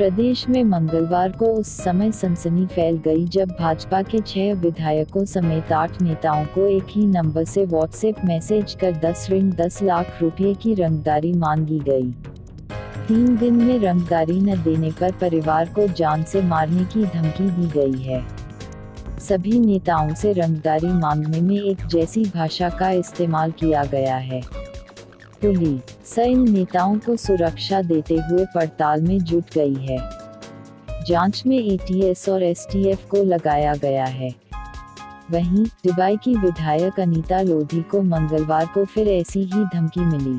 प्रदेश में मंगलवार को उस समय सनसनी फैल गई जब भाजपा के 6 विधायकों समेत 8 नेताओं को एक ही नंबर से व्हाट्सएप मैसेज कर 10 लाख रुपए की रंगदारी मांगी गई। 3 दिन में रंगदारी न देने पर परिवार को जान से मारने की धमकी दी गई है। सभी नेताओं से रंगदारी मांगने में एक जैसी भाषा का इस्तेमाल किया गया है। पुलिस इन नेताओं को सुरक्षा देते हुए पड़ताल में जुट गई है। जांच में ATS और STF को लगाया गया है। वहीं दुबई की विधायक अनीता लोधी को मंगलवार को फिर ऐसी ही धमकी मिली।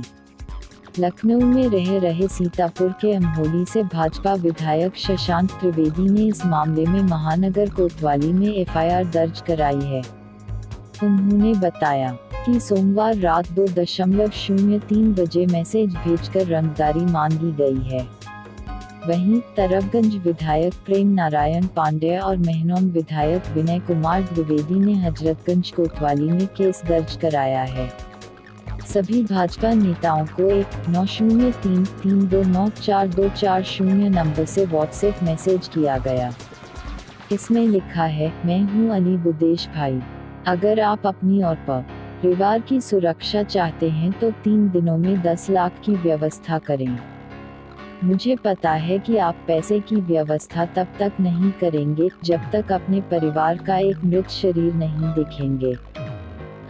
लखनऊ में रहे सीतापुर के अमहोली से भाजपा विधायक शशांक त्रिवेदी ने इस मामले में महानगर कोतवाली में FIR दर्ज कराई है। उन्होंने बताया कि सोमवार रात 2:03 बजे मैसेज भेजकर रंगदारी मांगी गई है। वहीं तरबगंज विधायक प्रेम नारायण पांडे और मेहनौन विधायक विनय कुमार द्विवेदी ने हजरतगंज कोतवाली में केस दर्ज कराया है। सभी भाजपा नेताओं को 190332942240 नंबर से व्हाट्सएप मैसेज किया गया। इसमें लिखा है, मैं हूं अली बुदेश भाई, अगर आप अपनी और परिवार की सुरक्षा चाहते हैं तो 3 दिनों में 10 लाख की व्यवस्था करें। मुझे पता है कि आप पैसे की व्यवस्था तब तक नहीं करेंगे जब तक अपने परिवार का एक मृत शरीर नहीं देखेंगे।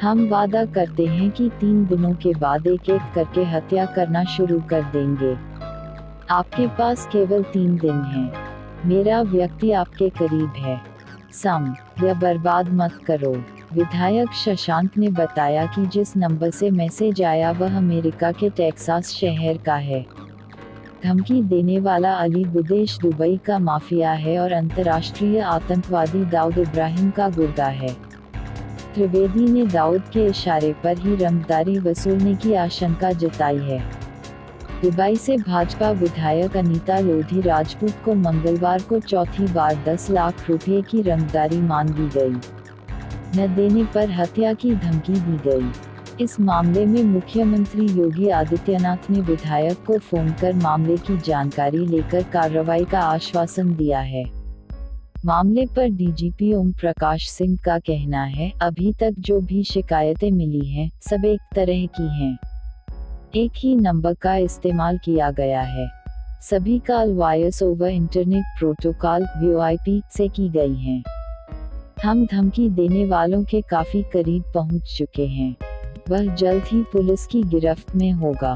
हम वादा करते हैं कि 3 दिनों के बाद एक-एक करके हत्या करना शुरू कर देंगे। आपके पास केवल 3 दिन हैं। मेरा व्यक्ति आपके करीब है। सम या बर्बाद मत करो। विधायक शशांक ने बताया कि जिस नंबर से मैसेज आया वह अमेरिका के टेक्सास शहर का है। धमकी देने वाला अली बुदेश दुबई का माफिया है और अंतर्राष्ट्रीय आतंकवादी दाऊद इब्राहिम का गुर्दा है। त्रिवेदी ने दाऊद के इशारे पर ही रंगदारी वसूलने की आशंका जताई है। दुबई से भाजपा विधायक अनीता लोधी राजपूत को मंगलवार को चौथी बार 10 लाख रुपए की रंगदारी मांगी गई। न देने पर हत्या की धमकी दी गई। इस मामले में मुख्यमंत्री योगी आदित्यनाथ ने विधायक को फोन कर मामले की जानकारी लेकर कार्रवाई का आश्वासन दिया है। मामले पर DGP ओम प्रकाश सिंह का कहना है, अभी तक जो भी शिकायतें मिली हैं सब एक तरह की हैं। एक ही नंबर का इस्तेमाल किया गया है। सभी call voice over internet protocol VOIP से की गई हैं। हम धमकी देने वालों के काफी करीब पहुंच चुके हैं। वह जल्द ही पुलिस की गिरफ्त में होगा।